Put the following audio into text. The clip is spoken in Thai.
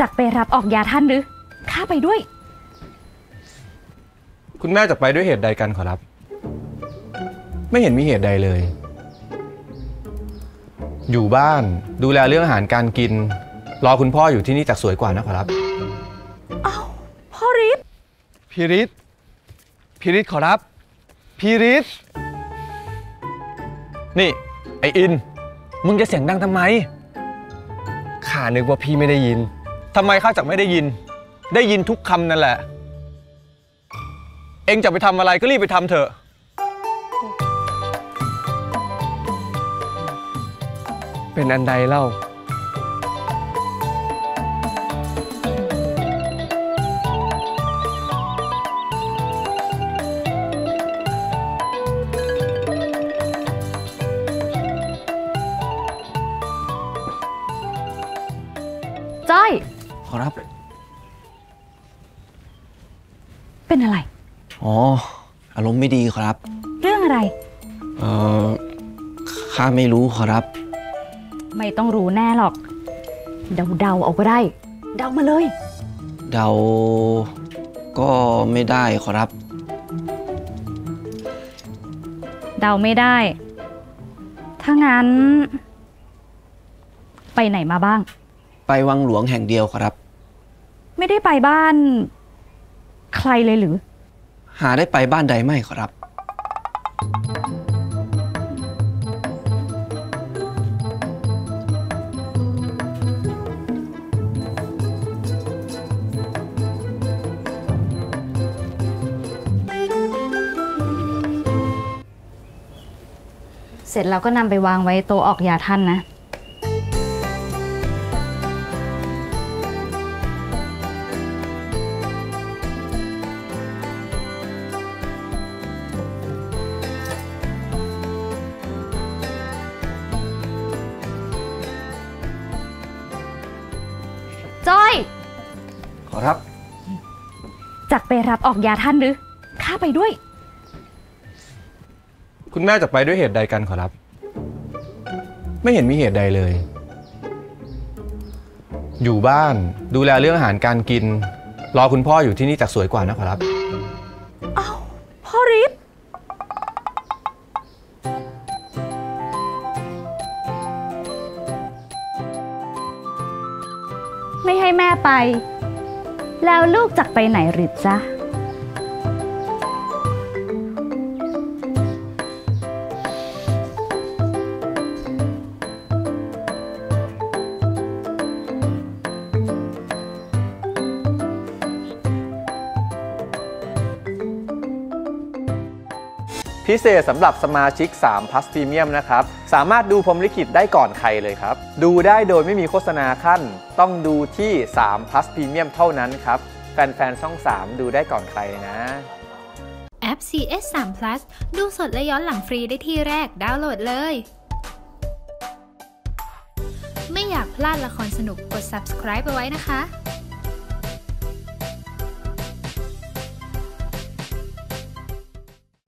จักไปรับออกยาท่านหรือข้าไปด้วยคุณแม่จักไปด้วยเหตุใดกันขอรับไม่เห็นมีเหตุใดเลยอยู่บ้านดูแลเรื่องอาหารการกินรอคุณพ่ออยู่ที่นี่จักสวยกว่านะขอรับอ้าวพ่อฤทธิ์พี่ฤทธิ์ขอรับพี่ฤทธิ์นี่ไอ้อินมึงจะเสียงดังทำไมข้านึกว่าพี่ไม่ได้ยินทำไมข้าจักไม่ได้ยินได้ยินทุกคำนั่นแหละเอ็งจะไปทำอะไรก็รีบไปทำเถอะเป็นอันใดเล่าจ้อยขอรับเป็นอะไรอ๋ออารมณ์ไม่ดีขอรับเรื่องอะไรข้าไม่รู้ขอรับไม่ต้องรู้แน่หรอกเดาเอาก็ได้เดามาเลยเดาก็ไม่ได้ขอรับเดาไม่ได้ถ้างั้นไปไหนมาบ้างไปวังหลวงแห่งเดียวครับไม่ได้ไปบ้านใครเลยหรือหาได้ไปบ้านใดไม่ครับเสร็จแล้วก็นำไปวางไว้โต๊ะออกยาท่านนะจ้อยขอรับจักไปรับออกยาท่านหรือข้าไปด้วยคุณแม่จักไปด้วยเหตุใดกันขอรับไม่เห็นมีเหตุใดเลยอยู่บ้านดูแลเรื่องอาหารการกินรอคุณพ่ออยู่ที่นี่จักสวยกว่านะขอรับอ้าวพ่อฤทธิ์ไม่ให้แม่ไปแล้วลูกจักไปไหนหรือจ๊ะพิเศษสำหรับสมาชิก3 Plus Premium นะครับสามารถดูพรหมลิขิตได้ก่อนใครเลยครับดูได้โดยไม่มีโฆษณาขั้นต้องดูที่3 Plus Premium เท่านั้นครับแฟนๆช่อง3ดูได้ก่อนใครนะแอป CS 3 Plus ดูสดและย้อนหลังฟรีได้ที่แรกดาวน์โหลดเลยไม่อยากพลาดละครสนุกกด subscribe ไปไว้นะคะ